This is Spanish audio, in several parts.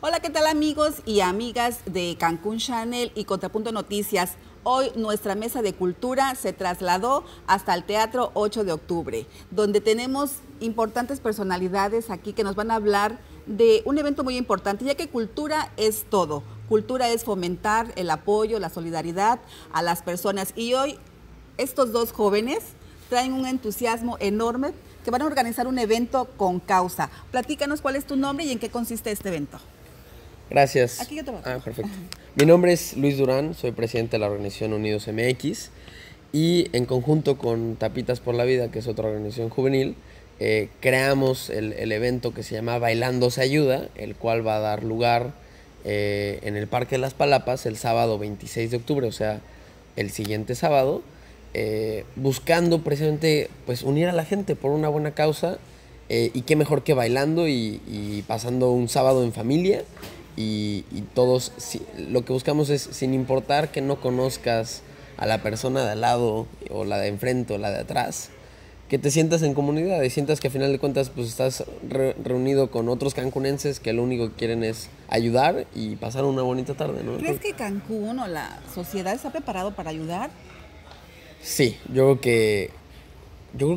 Hola, ¿qué tal amigos y amigas de Cancún Channel y Contrapunto Noticias? Hoy nuestra mesa de cultura se trasladó hasta el Teatro 8 de Octubre, donde tenemos importantes personalidades aquí que nos van a hablar de un evento muy importante, ya que cultura es todo. Cultura es fomentar el apoyo, la solidaridad a las personas. Y hoy estos dos jóvenes traen un entusiasmo enorme que van a organizar un evento con causa. Platícanos cuál es tu nombre y en qué consiste este evento. Gracias. Aquí yo te voy. Ah, perfecto. Mi nombre es Luis Durán, soy presidente de la organización Unidos MX y en conjunto con Tapitas por la Vida, que es otra organización juvenil, creamos el evento que se llama Bailando se Ayuda, el cual va a dar lugar en el Parque de las Palapas el sábado 26 de octubre, o sea, el siguiente sábado, buscando precisamente pues, unir a la gente por una buena causa y qué mejor que bailando y pasando un sábado en familia. Y todos, lo que buscamos es, sin importar que no conozcas a la persona de al lado, o la de enfrente, o la de atrás, que te sientas en comunidad y sientas que a final de cuentas pues, estás reunido con otros cancunenses que lo único que quieren es ayudar y pasar una bonita tarde, ¿no? ¿Crees que Cancún o la sociedad está preparado para ayudar? Sí, yo creo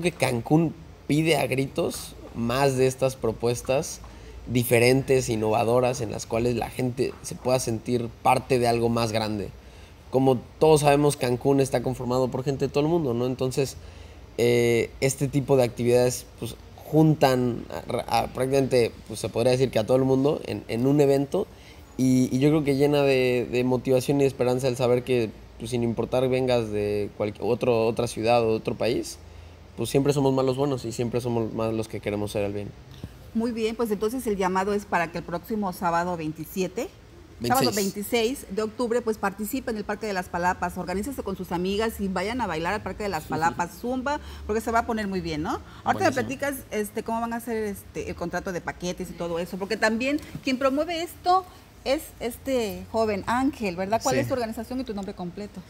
que Cancún pide a gritos más de estas propuestas diferentes, innovadoras, en las cuales la gente se pueda sentir parte de algo más grande. Como todos sabemos, Cancún está conformado por gente de todo el mundo, ¿no? Entonces, este tipo de actividades pues, juntan a prácticamente, pues, se podría decir que a todo el mundo en un evento y yo creo que llena de motivación y esperanza el saber que pues, sin importar vengas de cualquier otra ciudad o de otro país, pues siempre somos más los buenos y siempre somos más los que queremos hacer el bien. Muy bien, pues entonces el llamado es para que el próximo sábado 26 de octubre, pues participen en el Parque de las Palapas, organícense con sus amigas y vayan a bailar al Parque de las Palapas, zumba, porque se va a poner muy bien, ¿no? Ahorita me platicas cómo van a hacer el contrato de paquetes y todo eso, porque también quien promueve esto es este joven Ángel, ¿verdad? ¿Cuál es tu organización y tu nombre completo?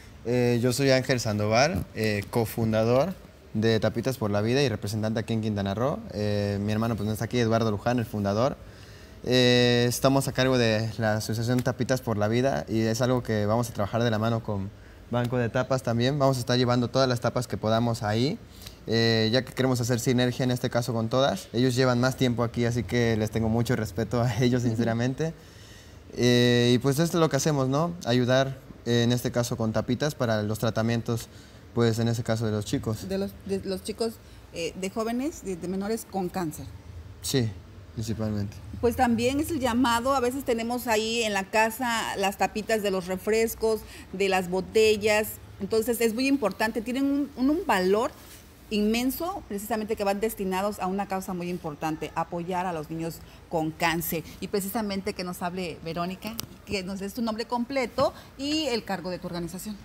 Yo soy Ángel Sandoval, cofundador de Tapitas por la Vida y representante aquí en Quintana Roo. Mi hermano pues no está aquí, Eduardo Luján, el fundador. Estamos a cargo de la asociación Tapitas por la Vida y es algo que vamos a trabajar de la mano con Banco de Tapas también. Vamos a estar llevando todas las tapas que podamos ahí, ya que queremos hacer sinergia en este caso con todas. Ellos llevan más tiempo aquí, así que les tengo mucho respeto a ellos, sinceramente. Y pues esto es lo que hacemos, ¿no? Ayudar, en este caso con tapitas, para los tratamientos. Pues en ese caso de los chicos. De los chicos, de jóvenes, de menores con cáncer. Sí, principalmente. Pues también es el llamado, a veces tenemos ahí en la casa las tapitas de los refrescos, de las botellas, entonces es muy importante, tienen un valor inmenso, precisamente que van destinados a una causa muy importante, apoyar a los niños con cáncer. Y precisamente que nos hable Verónica, que nos des tu nombre completo y el cargo de tu organización.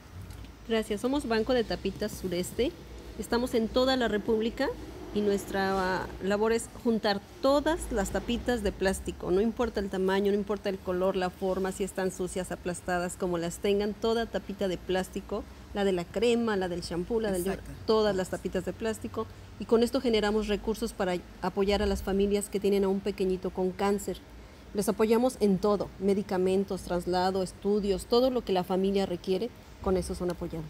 Gracias, somos Banco de Tapitas Sureste, estamos en toda la República y nuestra labor es juntar todas las tapitas de plástico, no importa el tamaño, no importa el color, la forma, si están sucias, aplastadas, como las tengan, toda tapita de plástico, la de la crema, la del shampoo, la del yogur, todas las tapitas de plástico y con esto generamos recursos para apoyar a las familias que tienen a un pequeñito con cáncer. Les apoyamos en todo, medicamentos, traslado, estudios, todo lo que la familia requiere. Con eso son apoyados.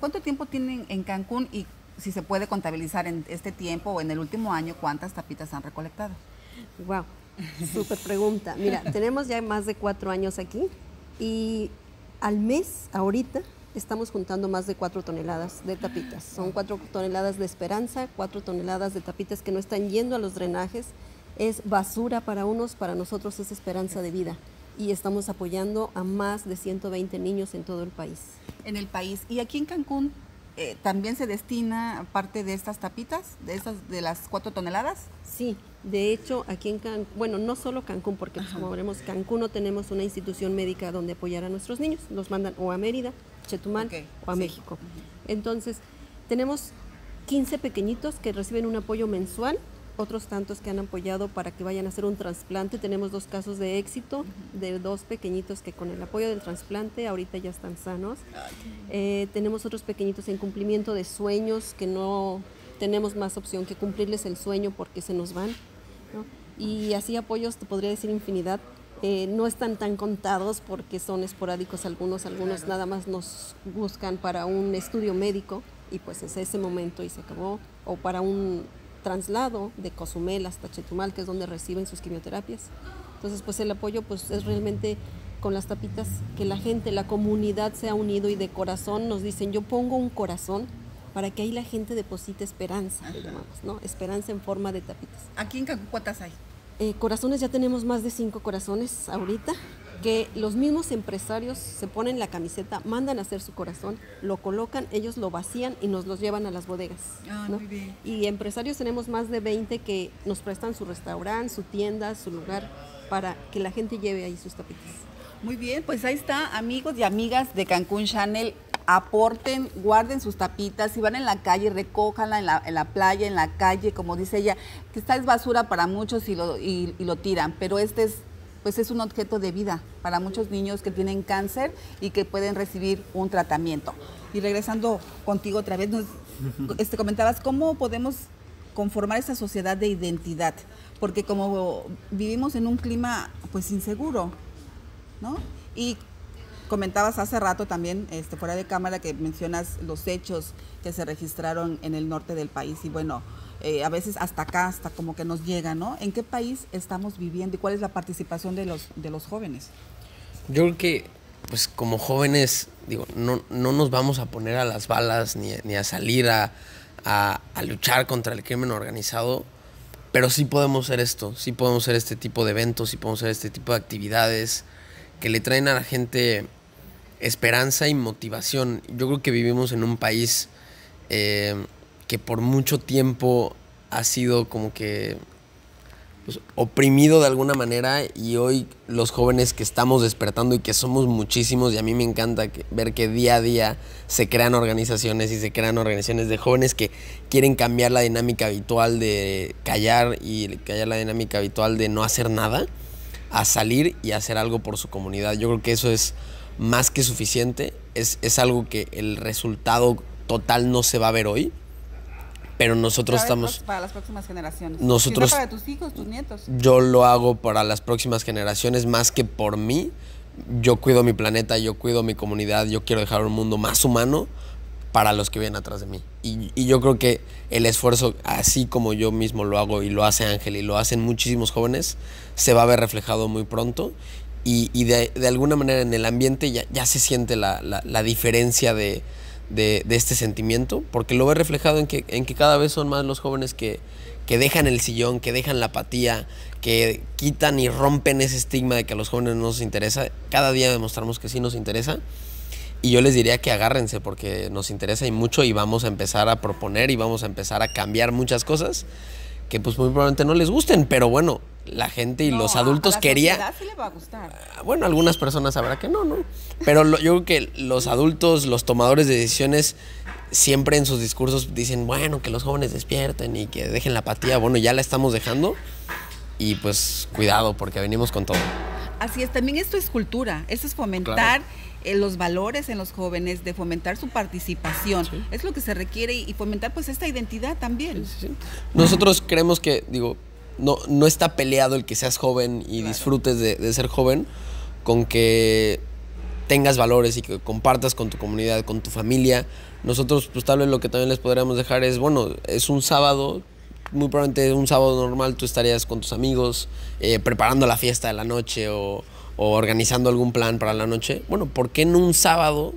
¿Cuánto tiempo tienen en Cancún y si se puede contabilizar en este tiempo o en el último año cuántas tapitas han recolectado? Wow, súper pregunta. Mira, tenemos ya más de 4 años aquí y al mes, ahorita, estamos juntando más de 4 toneladas de tapitas. Son 4 toneladas de esperanza, 4 toneladas de tapitas que no están yendo a los drenajes. Es basura para unos, para nosotros es esperanza de vida. Y estamos apoyando a más de 120 niños en todo el país. En el país. Y aquí en Cancún también se destina parte de estas tapitas, de las 4 toneladas. Sí, de hecho aquí en Cancún, bueno, no solo Cancún, porque como veremos, Cancún no tenemos una institución médica donde apoyar a nuestros niños. Los mandan o a Mérida, Chetumal o a México. Entonces, tenemos 15 pequeñitos que reciben un apoyo mensual. Otros tantos que han apoyado para que vayan a hacer un trasplante. Tenemos 2 casos de éxito de 2 pequeñitos que con el apoyo del trasplante ahorita ya están sanos. Tenemos otros pequeñitos en cumplimiento de sueños que no tenemos más opción que cumplirles el sueño porque se nos van, ¿no? y así apoyos, te podría decir infinidad. No están tan contados porque son esporádicos algunos claro. Nada más nos buscan para un estudio médico y pues es ese momento y se acabó, o para un traslado de Cozumel hasta Chetumal, que es donde reciben sus quimioterapias. Entonces pues el apoyo pues es realmente con las tapitas, que la gente, la comunidad se ha unido y de corazón nos dicen, yo pongo un corazón para que ahí la gente deposite esperanza, que llamamos, ¿no? Esperanza en forma de tapitas. Aquí en Cancún, ¿cuántas hay? Corazones, ya tenemos más de 5 corazones ahorita, que los mismos empresarios se ponen la camiseta, mandan a hacer su corazón, lo colocan, ellos lo vacían y nos los llevan a las bodegas. Ah, ¿no? Muy bien. Y empresarios tenemos más de 20 que nos prestan su restaurante, su tienda, su lugar, para que la gente lleve ahí sus tapitas. Muy bien, pues ahí está, amigos y amigas de Cancún Channel. Aporten, guarden sus tapitas, si van en la calle, recójanla en la playa, en la calle, como dice ella, que esta es basura para muchos y lo tiran, pero este es, pues es un objeto de vida para muchos niños que tienen cáncer y que pueden recibir un tratamiento. Y regresando contigo otra vez, comentabas cómo podemos conformar esta sociedad de identidad, porque como vivimos en un clima pues inseguro, ¿no? Y comentabas hace rato también, fuera de cámara, que mencionas los hechos que se registraron en el norte del país y bueno, a veces hasta acá, hasta como que nos llega, ¿no? ¿En qué país estamos viviendo y cuál es la participación de los jóvenes? Yo creo que, pues como jóvenes, digo, no nos vamos a poner a las balas ni a salir a luchar contra el crimen organizado, pero sí podemos hacer esto, sí podemos hacer este tipo de eventos, sí podemos hacer este tipo de actividades que le traen a la gente esperanza y motivación. Yo creo que vivimos en un país que por mucho tiempo ha sido como que pues, oprimido de alguna manera, y hoy los jóvenes que estamos despertando y que somos muchísimos, y a mí me encanta ver que día a día se crean organizaciones y se crean organizaciones de jóvenes que quieren cambiar la dinámica habitual de callar y callar la dinámica habitual de no hacer nada, a salir y hacer algo por su comunidad. Yo creo que eso es más que suficiente, es algo que el resultado total no se va a ver hoy, pero nosotros estamos... Para las próximas generaciones. Nosotros, si no para tus hijos, tus nietos. Yo lo hago para las próximas generaciones más que por mí. Yo cuido mi planeta, yo cuido mi comunidad, yo quiero dejar un mundo más humano para los que vienen atrás de mí. Y yo creo que el esfuerzo, así como yo mismo lo hago y lo hace Ángel y lo hacen muchísimos jóvenes, se va a ver reflejado muy pronto. Y de alguna manera en el ambiente ya se siente la diferencia de este sentimiento, porque lo ve reflejado en que cada vez son más los jóvenes que dejan el sillón, que dejan la apatía, que quitan y rompen ese estigma de que a los jóvenes no nos interesa. Cada día demostramos que sí nos interesa. Y yo les diría que agárrense porque nos interesa y mucho, y vamos a empezar a proponer y vamos a empezar a cambiar muchas cosas que pues muy probablemente no les gusten, pero bueno, la gente y los adultos querían... Sí les va a gustar. Bueno, algunas personas sabrá que no. Pero yo creo que los adultos, los tomadores de decisiones, siempre en sus discursos dicen, bueno, que los jóvenes despierten y que dejen la apatía. Bueno, ya la estamos dejando y pues cuidado porque venimos con todo. Así es, también esto es cultura, esto es fomentar... Claro. Los valores en los jóvenes, de fomentar su participación, sí. Es lo que se requiere, y fomentar pues esta identidad también. Sí. Nosotros creemos que, digo, no está peleado el que seas joven y claro. Disfrutes de ser joven, con que tengas valores y que compartas con tu comunidad, con tu familia. Nosotros pues tal vez lo que también les podríamos dejar es, bueno, es un sábado, muy probablemente un sábado normal tú estarías con tus amigos preparando la fiesta de la noche o organizando algún plan para la noche. Bueno, ¿por qué en un sábado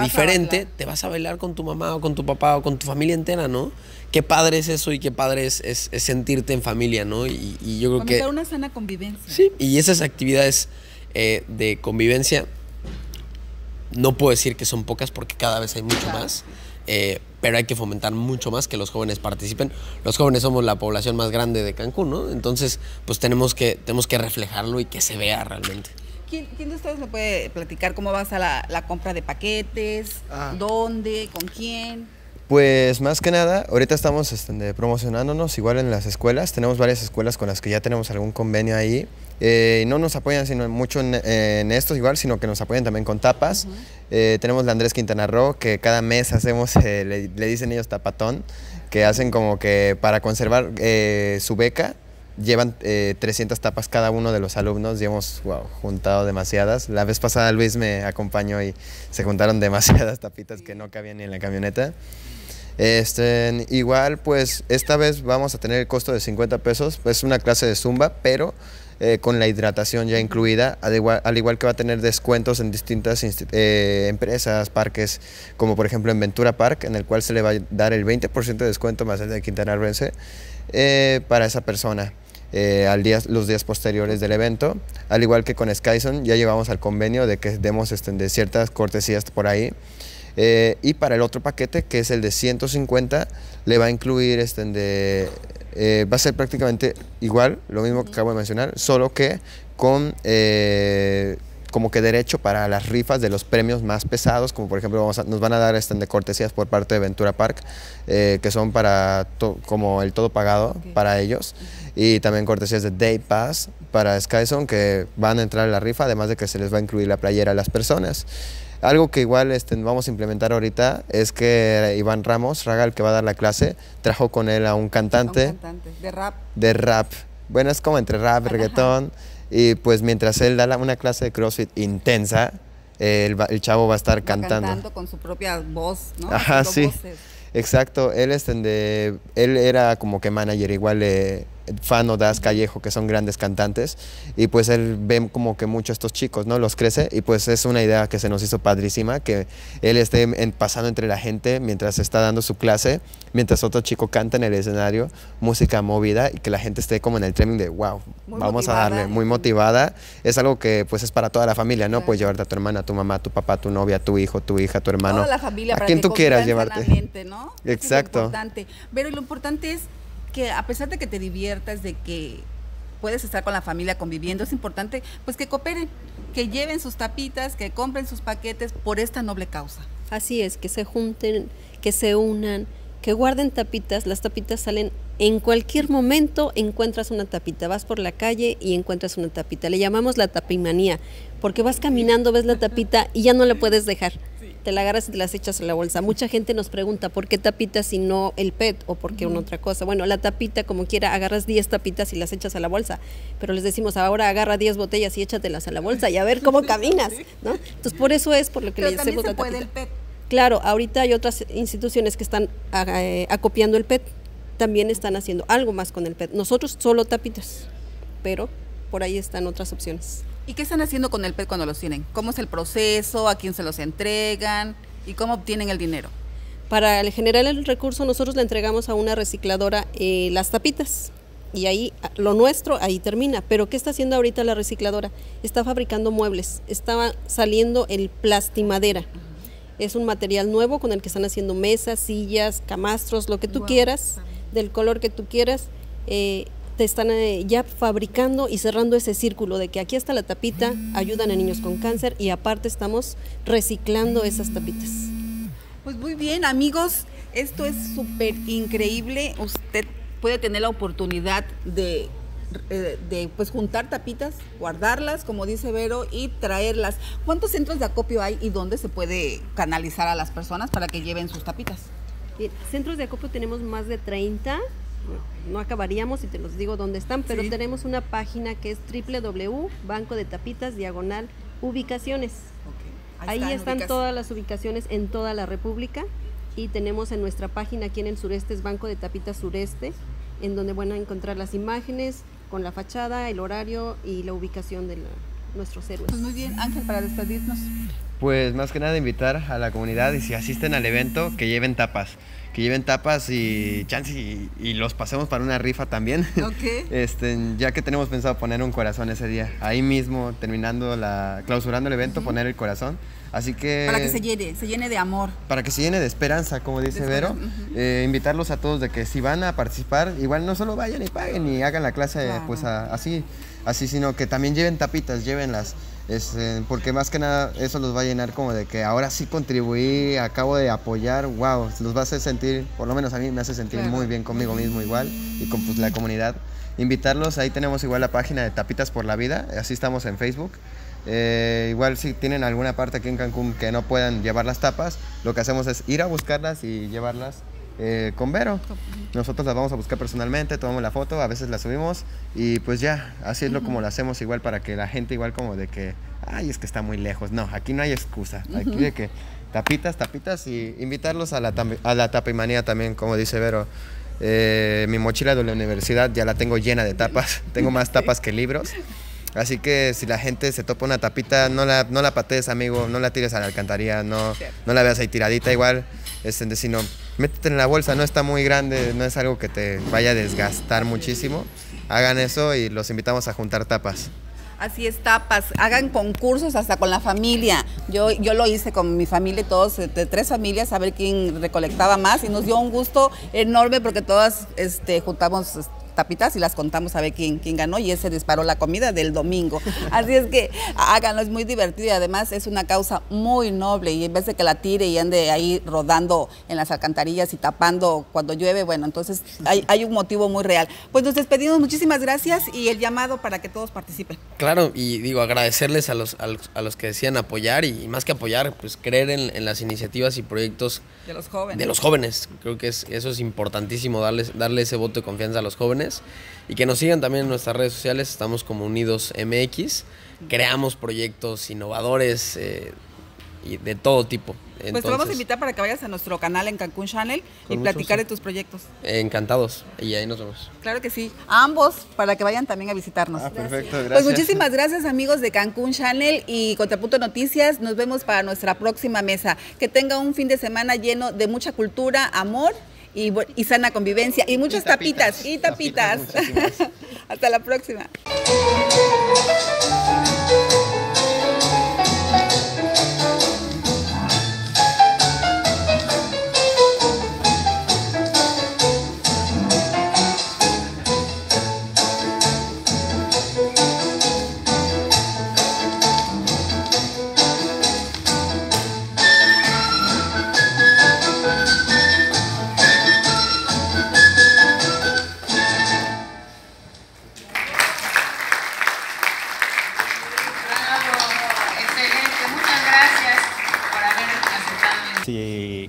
diferente te vas a bailar con tu mamá o con tu papá o con tu familia entera, ¿no? Qué padre es eso, y qué padre es sentirte en familia, ¿no? Y yo creo que... Fomentar una sana convivencia. Sí, y esas actividades de convivencia, no puedo decir que son pocas porque cada vez hay mucho claro. Más, pero hay que fomentar mucho más que los jóvenes participen. Los jóvenes somos la población más grande de Cancún, ¿no? Entonces, pues tenemos que reflejarlo y que se vea realmente. ¿Quién de ustedes me puede platicar cómo vas a la compra de paquetes? ¿Dónde? ¿Con quién? Pues más que nada, ahorita estamos promocionándonos igual en las escuelas. Tenemos varias escuelas con las que ya tenemos algún convenio ahí. No nos apoyan sino mucho en estos igual, sino que nos apoyan también con tapas. Tenemos la Andrés Quintana Roo, que cada mes hacemos, le dicen ellos tapatón, que hacen como que para conservar su beca Llevan 300 tapas cada uno de los alumnos y hemos juntado demasiadas. La vez pasada Luis me acompañó y se juntaron demasiadas tapitas que no cabían ni en la camioneta. Igual, pues esta vez vamos a tener el costo de 50 pesos. Es una clase de zumba, pero con la hidratación ya incluida, al igual que va a tener descuentos en distintas empresas, parques, como por ejemplo en Ventura Park, en el cual se le va a dar el 20% de descuento más el de Quintana Roo para esa persona. Los días posteriores del evento, al igual que con Skyzone, ya llevamos al convenio de que demos de ciertas cortesías por ahí. Y para el otro paquete, que es el de 150, le va a incluir va a ser prácticamente igual, lo mismo que acabo de mencionar, solo que con como que derecho para las rifas de los premios más pesados, como por ejemplo nos van a dar de cortesías por parte de Ventura Park, que son para como el todo pagado para ellos, y también cortesías de Day Pass para Skyzone, que van a entrar a la rifa, además de que se les va a incluir la playera a las personas. Algo que igual vamos a implementar ahorita es que Iván Ramos, Raga, el que va a dar la clase, trajo con él a un cantante. De rap. De rap. Bueno, es como entre rap, reggaetón. Y pues mientras él da una clase de CrossFit intensa, el chavo va a estar cantando. Cantando con su propia voz, ¿no? Ajá, sí. Voces. Exacto. Él era como que manager igual de fan o Das Callejo, que son grandes cantantes, y pues él ve como que mucho a estos chicos, ¿no? Los crece, y pues es una idea que se nos hizo padrísima, que él esté pasando entre la gente mientras está dando su clase, mientras otro chico canta en el escenario, música movida, y que la gente esté como en el training de wow, muy vamos motivada, a darle, muy motivada. Es algo que pues es para toda la familia, ¿no? Claro. Puedes llevarte a tu hermana, a tu mamá, a tu papá, a tu novia, a tu hijo, tu hija, a tu hermano, toda la familia, a quien tú quieras llevarte. La gente, ¿no? Exacto. Es importante. Pero lo importante es que a pesar de que te diviertas, de que puedes estar con la familia conviviendo, es importante pues que cooperen, que lleven sus tapitas, que compren sus paquetes por esta noble causa. Así es, que se junten, que se unan, que guarden tapitas. Las tapitas salen en cualquier momento, encuentras una tapita, vas por la calle y encuentras una tapita. Le llamamos la tapimanía, porque vas caminando, ves la tapita y ya no la puedes dejar. Te la agarras y te las echas a la bolsa. Mucha gente nos pregunta, ¿por qué tapitas y no el PET o por qué una otra cosa? Bueno, la tapita, como quiera, agarras 10 tapitas y las echas a la bolsa, pero les decimos, ahora agarra 10 botellas y échatelas a la bolsa y a ver cómo caminas, ¿no? Entonces, por eso es por lo que le hacemos la tapita. Pero también se puede el PET. Claro, ahorita hay otras instituciones que están acopiando el PET, también están haciendo algo más con el PET. Nosotros solo tapitas, pero por ahí están otras opciones. ¿Y qué están haciendo con el PET cuando los tienen? ¿Cómo es el proceso? ¿A quién se los entregan? ¿Y cómo obtienen el dinero? Para generar el recurso, nosotros le entregamos a una recicladora las tapitas. Y ahí, lo nuestro, ahí termina. Pero ¿qué está haciendo ahorita la recicladora? Está fabricando muebles. Estaba saliendo el plastimadera. Es un material nuevo con el que están haciendo mesas, sillas, camastros, lo que tú quieras, del color que tú quieras. Te están ya fabricando y cerrando ese círculo de que aquí está la tapita, ayudan a niños con cáncer y aparte estamos reciclando esas tapitas. Pues muy bien, amigos, esto es súper increíble. Usted puede tener la oportunidad de pues juntar tapitas, guardarlas, como dice Vero, y traerlas. ¿Cuántos centros de acopio hay y dónde se puede canalizar a las personas para que lleven sus tapitas? Bien, centros de acopio tenemos más de 30. No acabaríamos y te los digo dónde están, pero tenemos una página que es www.bancodetapitas/ubicaciones. Ahí están todas las ubicaciones en toda la República, y tenemos en nuestra página aquí en el sureste, es Banco de Tapitas Sureste, en donde van a encontrar las imágenes con la fachada, el horario y la ubicación de nuestros héroes. Pues muy bien, Ángel, para despedirnos. Pues más que nada invitar a la comunidad, y si asisten al evento, que lleven tapas. Que lleven tapas y chance y los pasemos para una rifa también. Okay. Ya que tenemos pensado poner un corazón ese día, ahí mismo terminando clausurando el evento, poner el corazón. Así que para que se llene de amor, para que se llene de esperanza, como dice Vero. Invitarlos a todos de que si van a participar, igual no solo vayan y paguen y hagan la clase pues así, sino que también lleven tapitas, llévenlas. Porque más que nada eso los va a llenar como de que ahora sí contribuí, acabo de apoyar, wow, los va a hacer sentir, por lo menos a mí me hace sentir muy bien conmigo mismo igual y con pues, la comunidad. Invitarlos, ahí tenemos igual la página de Tapitas por la Vida, así estamos en Facebook. Igual si tienen alguna parte aquí en Cancún que no puedan llevar las tapas, lo que hacemos es ir a buscarlas y llevarlas con Vero. Nosotros las vamos a buscar personalmente, tomamos la foto, a veces la subimos y pues ya, así es lo como lo hacemos, igual para que la gente igual como de que, ay, es que está muy lejos. No, aquí no hay excusa, aquí de que tapitas, tapitas, y invitarlos a la tapimanía también, como dice Vero. Mi mochila de la universidad ya la tengo llena de tapas, tengo más tapas que libros. Así que si la gente se topa una tapita, no la patees, amigo, no la tires a la alcantarilla, no la veas ahí tiradita. Igual, sino métete en la bolsa, no está muy grande, no es algo que te vaya a desgastar muchísimo. Hagan eso y los invitamos a juntar tapas. Así es, tapas, hagan concursos hasta con la familia. Yo lo hice con mi familia, todos de tres familias, a ver quién recolectaba más, y nos dio un gusto enorme porque todas juntamos tapitas y las contamos a ver quién ganó, y ese disparó la comida del domingo. Así es que háganlo, es muy divertido y además es una causa muy noble, y en vez de que la tire y ande ahí rodando en las alcantarillas y tapando cuando llueve, bueno, entonces hay un motivo muy real. Pues nos despedimos, muchísimas gracias, y el llamado para que todos participen. Claro, y digo, agradecerles a los que decían apoyar, y más que apoyar, pues creer en las iniciativas y proyectos de los jóvenes. Creo que eso es importantísimo, darle ese voto de confianza a los jóvenes. Y que nos sigan también en nuestras redes sociales, estamos como Unidos MX, creamos proyectos innovadores y de todo tipo. Entonces, pues te vamos a invitar para que vayas a nuestro canal en Cancún Channel y platicar de tus proyectos. Encantados, y ahí nos vemos. Claro que sí, a ambos, para que vayan también a visitarnos. Ah, perfecto, gracias. Pues muchísimas gracias, amigos de Cancún Channel y Contrapunto Noticias, nos vemos para nuestra próxima mesa. Que tenga un fin de semana lleno de mucha cultura, amor y sana convivencia, y muchas tapitas, y tapitas. Hasta la próxima.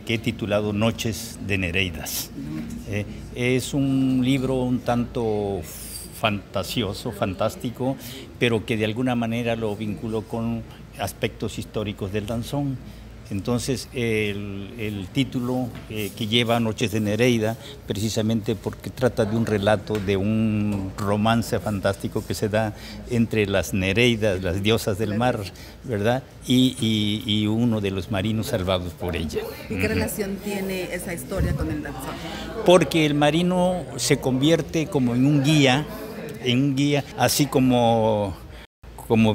Que he titulado Noches de Nereidas. Es un libro un tanto fantasioso, fantástico, pero que de alguna manera lo vinculo con aspectos históricos del danzón. Entonces el título que lleva Noches de Nereida, precisamente porque trata de un relato, de un romance fantástico que se da entre las Nereidas, las diosas del mar, ¿verdad? Y uno de los marinos salvados por ella. ¿Y qué relación tiene esa historia con el danzón? Porque el marino se convierte como en un guía, así como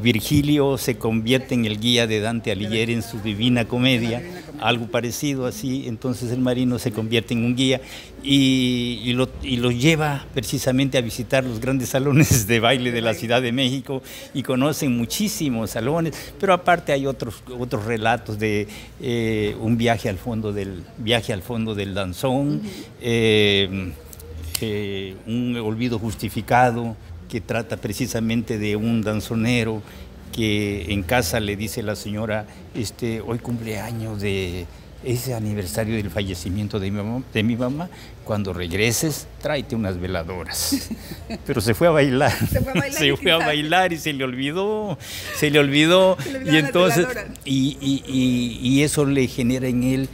Virgilio se convierte en el guía de Dante Alighieri en su Divina Comedia, algo parecido así. Entonces el marino se convierte en un guía y lo lleva precisamente a visitar los grandes salones de baile de la Ciudad de México, y conocen muchísimos salones, pero aparte hay otros relatos de un viaje al fondo del danzón, un olvido justificado, que trata precisamente de un danzonero que en casa le dice a la señora, hoy cumpleaños de ese aniversario del fallecimiento de mi mamá, cuando regreses tráete unas veladoras. Pero se fue a bailar y se le olvidó y entonces y eso le genera en él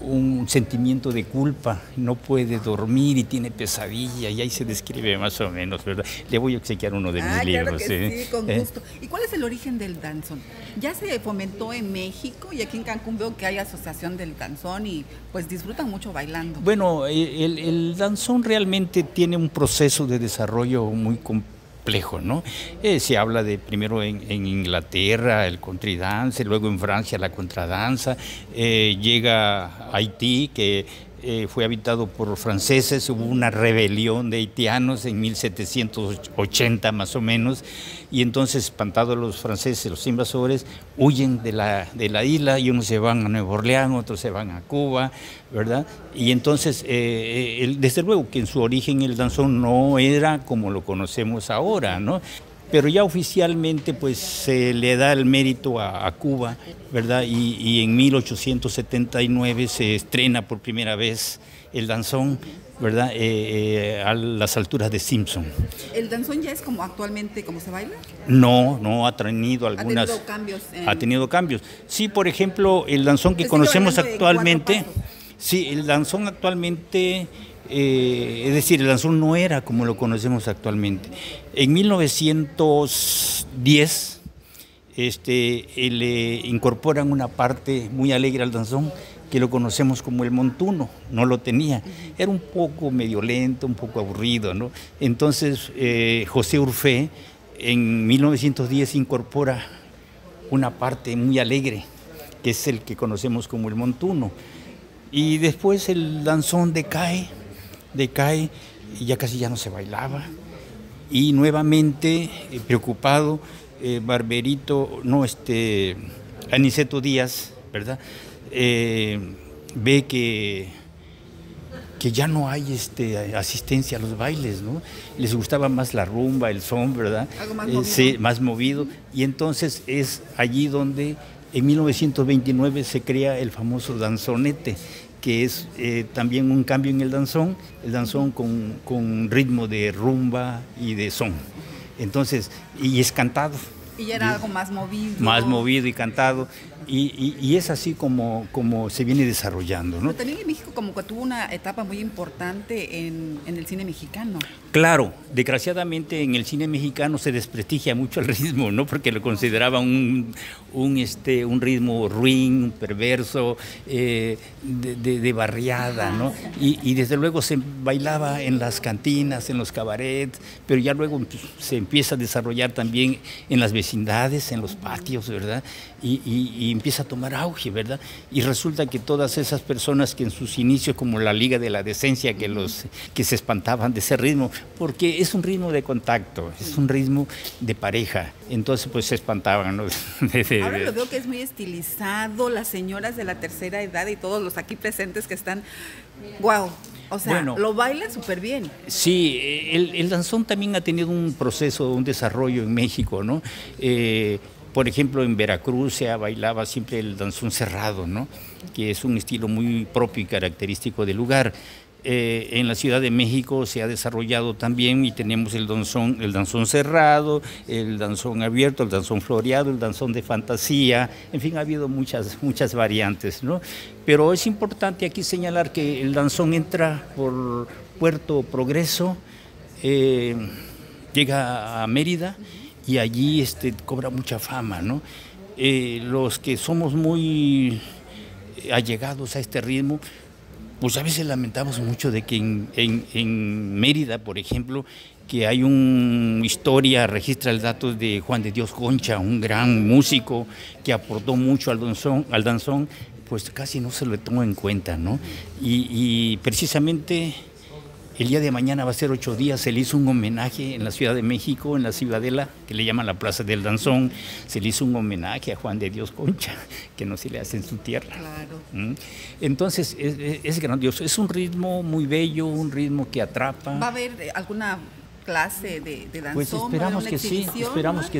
un sentimiento de culpa, no puede dormir y tiene pesadilla, y ahí se describe más o menos, ¿verdad? Le voy a obsequiar uno de mis libros. Claro que sí, con gusto. ¿Y cuál es el origen del danzón? Ya se fomentó en México, y aquí en Cancún veo que hay asociación del danzón y pues disfrutan mucho bailando. Bueno, el danzón realmente tiene un proceso de desarrollo muy complejo, ¿no? Se habla de primero en Inglaterra el country dance, luego en Francia la contradanza, llega a Haití, que fue habitado por franceses, hubo una rebelión de haitianos en 1780 más o menos, y entonces, espantados los franceses, los invasores, huyen de la isla, y unos se van a Nueva Orleans, otros se van a Cuba, ¿verdad? Y entonces, desde luego que en su origen el danzón no era como lo conocemos ahora, ¿no? pero ya oficialmente pues se le da el mérito a Cuba, ¿verdad? Y en 1879 se estrena por primera vez el danzón, ¿verdad? A las alturas de Simpson. ¿El danzón ya es como actualmente como se baila? No, no, ha tenido algunas... ¿Ha tenido cambios? Ha tenido cambios. Sí, por ejemplo, el danzón que conocemos actualmente... Sí, el danzón actualmente, es decir, el danzón no era como lo conocemos actualmente. En 1910 le incorporan una parte muy alegre al danzón, que lo conocemos como el montuno, no lo tenía. Era un poco medio lento, un poco aburrido, ¿no? Entonces, José Urfé en 1910 incorpora una parte muy alegre, que es el que conocemos como el montuno. Y después el danzón decae, y ya casi ya no se bailaba. Y nuevamente, preocupado, Barberito, no, Aniceto Díaz, ¿verdad? Ve que ya no hay asistencia a los bailes, ¿no? Les gustaba más la rumba, el son, ¿verdad? Algo más movido. Sí, más movido. Y entonces es allí donde... En 1929 se crea el famoso danzonete, que es también un cambio en el danzón con ritmo de rumba y de son. Entonces, y es cantado. Y ya era algo más movido. Más movido y cantado. Y es así como se viene desarrollando, ¿no? Pero también en México como que tuvo una etapa muy importante en el cine mexicano. Claro, desgraciadamente en el cine mexicano se desprestigia mucho el ritmo, ¿no? Porque lo consideraban un ritmo ruin, perverso, de barriada, ¿no? Y desde luego se bailaba en las cantinas, en los cabarets, pero ya luego se empieza a desarrollar también en las vecindades, en los patios, ¿verdad? Y empieza a tomar auge, ¿verdad? Y resulta que todas esas personas que en sus inicios, como la Liga de la Decencia, que se espantaban de ese ritmo, porque es un ritmo de contacto, es un ritmo de pareja, entonces pues se espantaban, ¿no? Ahora lo veo que es muy estilizado, las señoras de la tercera edad y todos los aquí presentes que están, wow. O sea, bueno, lo bailan súper bien. Sí, el danzón también ha tenido un proceso, un desarrollo en México, ¿no? Por ejemplo, en Veracruz se bailaba siempre el danzón cerrado, ¿no? Que es un estilo muy propio y característico del lugar. En la Ciudad de México se ha desarrollado también y tenemos el danzón cerrado, el danzón abierto, el danzón floreado, el danzón de fantasía, en fin, ha habido muchas variantes, ¿no? Pero es importante aquí señalar que el danzón entra por Puerto Progreso, llega a Mérida y allí cobra mucha fama, ¿no? Los que somos muy allegados a este ritmo, pues a veces lamentamos mucho de que en Mérida, por ejemplo, que hay una historia, registra el dato de Juan de Dios Concha, un gran músico que aportó mucho al danzón, pues casi no se lo tomó en cuenta, ¿no? Y precisamente el día de mañana va a ser 8 días, se le hizo un homenaje en la Ciudad de México, en la Ciudadela, que le llaman la Plaza del Danzón, se le hizo un homenaje a Juan de Dios Concha, que no se le hace en su tierra. Claro. Entonces, es grandioso, es un ritmo muy bello, un ritmo que atrapa. ¿Va a haber alguna clase de danzón? Pues esperamos que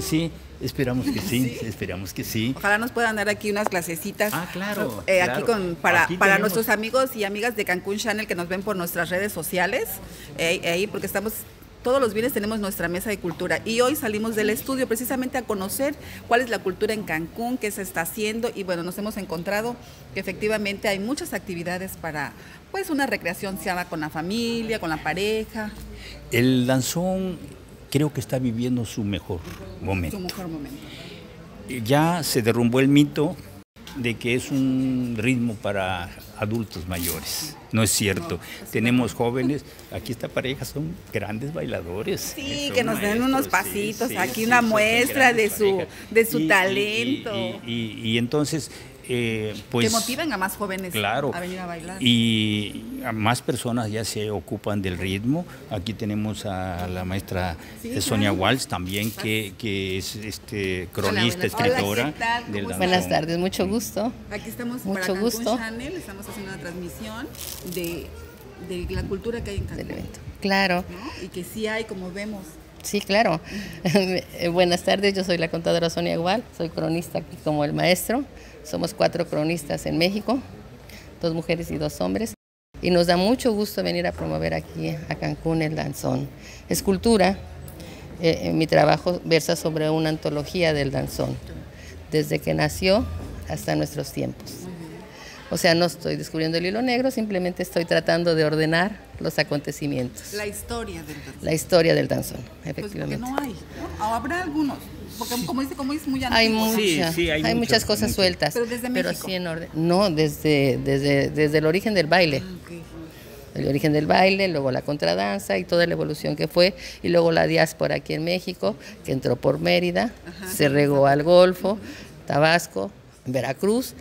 sí, esperamos que sí. Ojalá nos puedan dar aquí unas clasecitas. Ah, claro. Claro. Aquí para nuestros amigos y amigas de Cancún Channel que nos ven por nuestras redes sociales, porque estamos... Todos los viernes tenemos nuestra mesa de cultura y hoy salimos del estudio precisamente a conocer cuál es la cultura en Cancún, qué se está haciendo y bueno, nos hemos encontrado que efectivamente hay muchas actividades para pues una recreación sea con la familia, con la pareja. El danzón creo que está viviendo su mejor momento. Su mejor momento. Ya se derrumbó el mito de que es un ritmo para adultos mayores. No es cierto. No. Tenemos jóvenes, aquí esta pareja son grandes bailadores. Sí, que nos den unos pasitos, sí, aquí sí, una muestra de su talento. Y entonces, pues... Que motivan a más jóvenes, claro, a venir a bailar. Y a más personas ya se ocupan del ritmo. Aquí tenemos a la maestra Sonia Walsh también, que es cronista, escritora. Hola, buenas tardes, mucho gusto. Aquí estamos mucho para gusto. Channel, estamos haciendo una transmisión de la cultura que hay en Cancún. Claro. ¿No? Y que sí hay, como vemos, Sí, claro. Buenas tardes, yo soy la contadora Sonia Gual, soy cronista aquí como el maestro. Somos 4 cronistas en México, 2 mujeres y 2 hombres. Y nos da mucho gusto venir a promover aquí a Cancún el danzón. Es cultura. Mi trabajo versa sobre una antología del danzón, desde que nació hasta nuestros tiempos. O sea, no estoy descubriendo el hilo negro, simplemente estoy tratando de ordenar los acontecimientos. La historia del danzón. La historia del danzón, efectivamente. Pues porque no hay, ¿no? Habrá algunos, porque como es muy antiguo. Hay muchas, sí, hay muchas cosas sueltas. Pero desde México. Pero sí en orden. No, desde el origen del baile. Okay. El origen del baile, luego la contradanza y toda la evolución que fue. Y luego la diáspora aquí en México, que entró por Mérida, se regó al Golfo, Tabasco, Veracruz,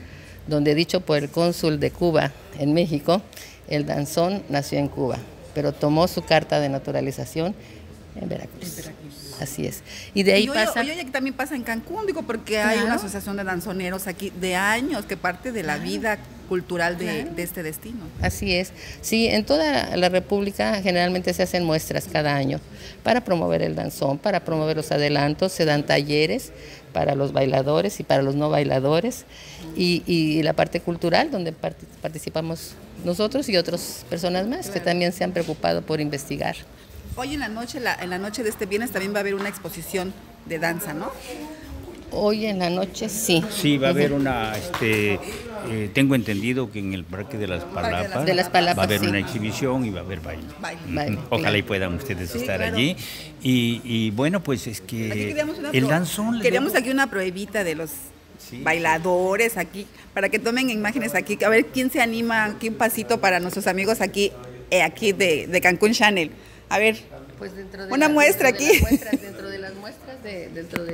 donde dicho por el cónsul de Cuba en México, el danzón nació en Cuba, pero tomó su carta de naturalización en Veracruz. Así es. Y de ahí pasa... Oye, que también pasa en Cancún, digo, porque claro, hay una asociación de danzoneros aquí de años que parte de la vida cultural de este destino. Así es. Sí, en toda la República generalmente se hacen muestras cada año para promover el danzón, para promover los adelantos, se dan talleres para los bailadores y para los no bailadores y la parte cultural donde participamos nosotros y otras personas más que también se han preocupado por investigar. Hoy en la noche, en la noche de este viernes también va a haber una exposición de danza, ¿no? Hoy en la noche, sí. Sí, va a haber una, tengo entendido que en el Parque de las Palapas, va a haber una exhibición y va a haber baile. Ojalá y puedan ustedes estar allí. Y bueno, pues es que el danzón... Queríamos aquí una pruebita de los... Sí. Bailadores aquí, para que tomen imágenes aquí, a ver quién se anima, aquí un pasito para nuestros amigos aquí de Cancún Channel. A ver, pues dentro de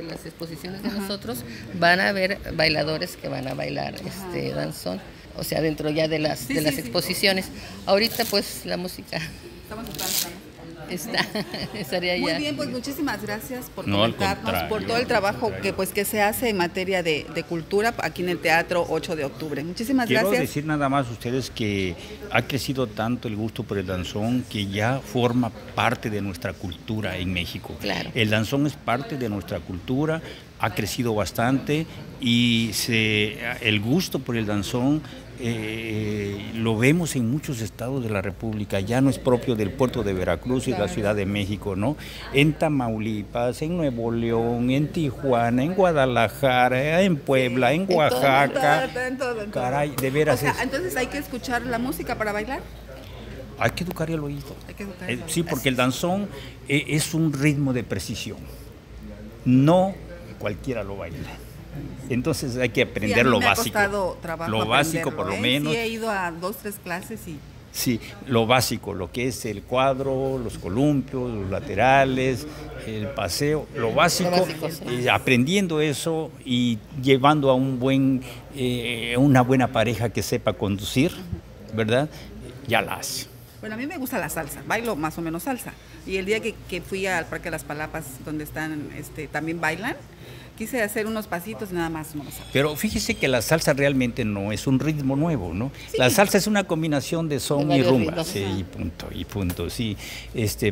las exposiciones de nosotros van a haber bailadores que van a bailar danzón, o sea, dentro ya de las, de las exposiciones. Ahorita pues la música... Estaría muy bien, pues muchísimas gracias por comentarnos, por todo el trabajo que se hace en materia de cultura aquí en el Teatro 8 de Octubre. Muchísimas gracias. Quiero decir nada más a ustedes que ha crecido tanto el gusto por el danzón que ya forma parte de nuestra cultura en México. Claro. El danzón es parte de nuestra cultura, ha crecido bastante y el gusto por el danzón lo vemos en muchos estados de la República, ya no es propio del puerto de Veracruz y la Ciudad de México, ¿no? En Tamaulipas, en Nuevo León, en Tijuana, en Guadalajara, en Puebla, en Oaxaca. En todo. Caray, de veras. O sea, entonces hay que escuchar la música para bailar. Hay que educar el oído. Sí, porque el danzón es un ritmo de precisión. No cualquiera lo baila. Entonces hay que aprender lo básico. Lo básico por lo menos. Sí, he ido a 2, 3 clases y... Sí, lo básico, lo que es el cuadro, los columpios, los laterales, el paseo, lo básico. Aprendiendo eso y llevando a una buena pareja que sepa conducir, ¿verdad? Ya la hace. Bueno, a mí me gusta la salsa, bailo más o menos salsa. Y el día que fui al Parque de las Palapas, donde están, también bailan, quise hacer unos pasitos nada más. Pero fíjese que la salsa realmente no es un ritmo nuevo, ¿no? Sí. La salsa es una combinación de son y rumba. Sí, y punto, sí.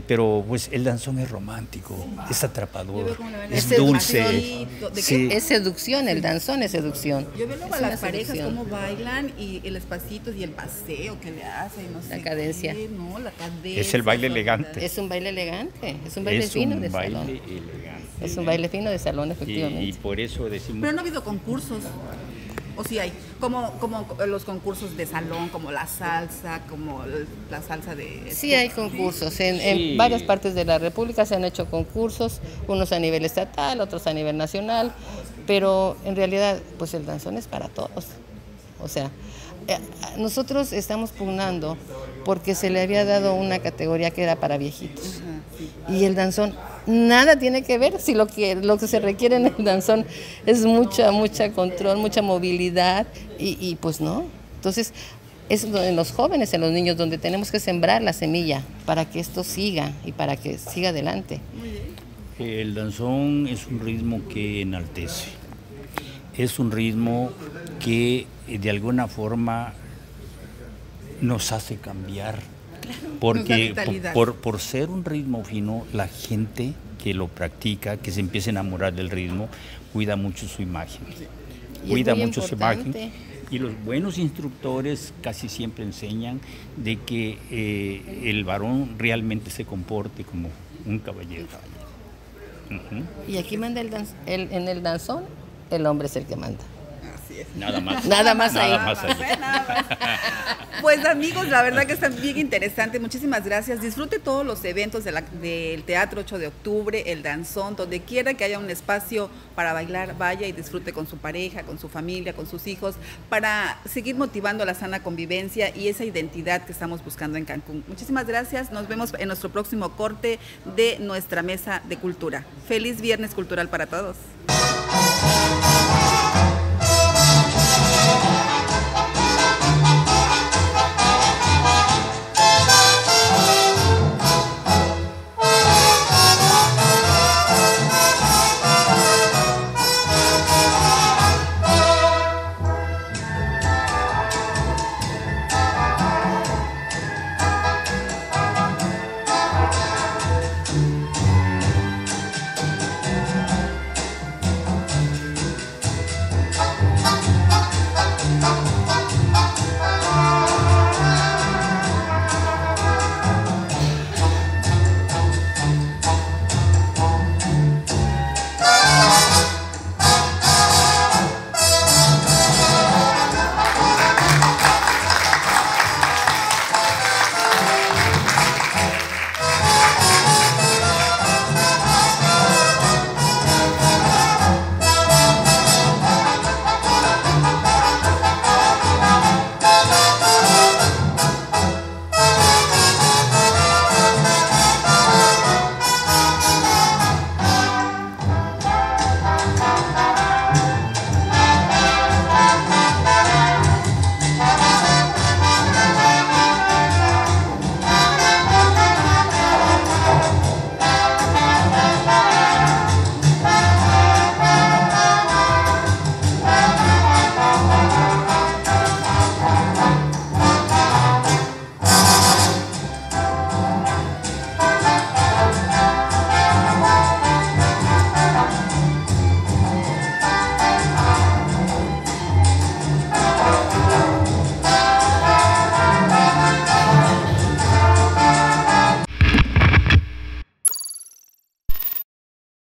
Pero pues el danzón es romántico, es atrapador, es dulce. Es seducción, el danzón es seducción. Yo veo luego a las parejas cómo bailan y los pasitos y el paseo que le hacen, no sé. La cadencia. No, la cadencia. Es el baile elegante. Es un baile elegante, es un baile fino de salón. Es un baile fino de salón, efectivamente. Y por eso decimos... Pero no ha habido concursos, o sí hay, como los concursos de salón, como la salsa, de... Sí hay concursos, en varias partes de la República se han hecho concursos, unos a nivel estatal, otros a nivel nacional, pero en realidad, pues el danzón es para todos. O sea, nosotros estamos pugnando porque se le había dado una categoría que era para viejitos. Y el danzón nada tiene que ver, si lo que se requiere en el danzón es mucha control, mucha movilidad y pues no. Entonces es en los jóvenes, en los niños donde tenemos que sembrar la semilla para que esto siga y para que siga adelante. El danzón es un ritmo que enaltece, es un ritmo que de alguna forma nos hace cambiar. porque por ser un ritmo fino, la gente que lo practica, que se empieza a enamorar del ritmo, cuida mucho su imagen. Sí. Cuida mucho su imagen. Y los buenos instructores casi siempre enseñan de que el varón realmente se comporte como un caballero. Y aquí manda en el danzón, el hombre es el que manda. Así es. Nada más. Nada más ahí. Nada más ahí. Pues amigos, la verdad que está bien interesante. Muchísimas gracias. Disfrute todos los eventos de del Teatro 8 de Octubre, el Danzón, donde quiera que haya un espacio para bailar, vaya y disfrute con su pareja, con su familia, con sus hijos, para seguir motivando la sana convivencia y esa identidad que estamos buscando en Cancún. Muchísimas gracias. Nos vemos en nuestro próximo corte de nuestra mesa de cultura. Feliz viernes cultural para todos.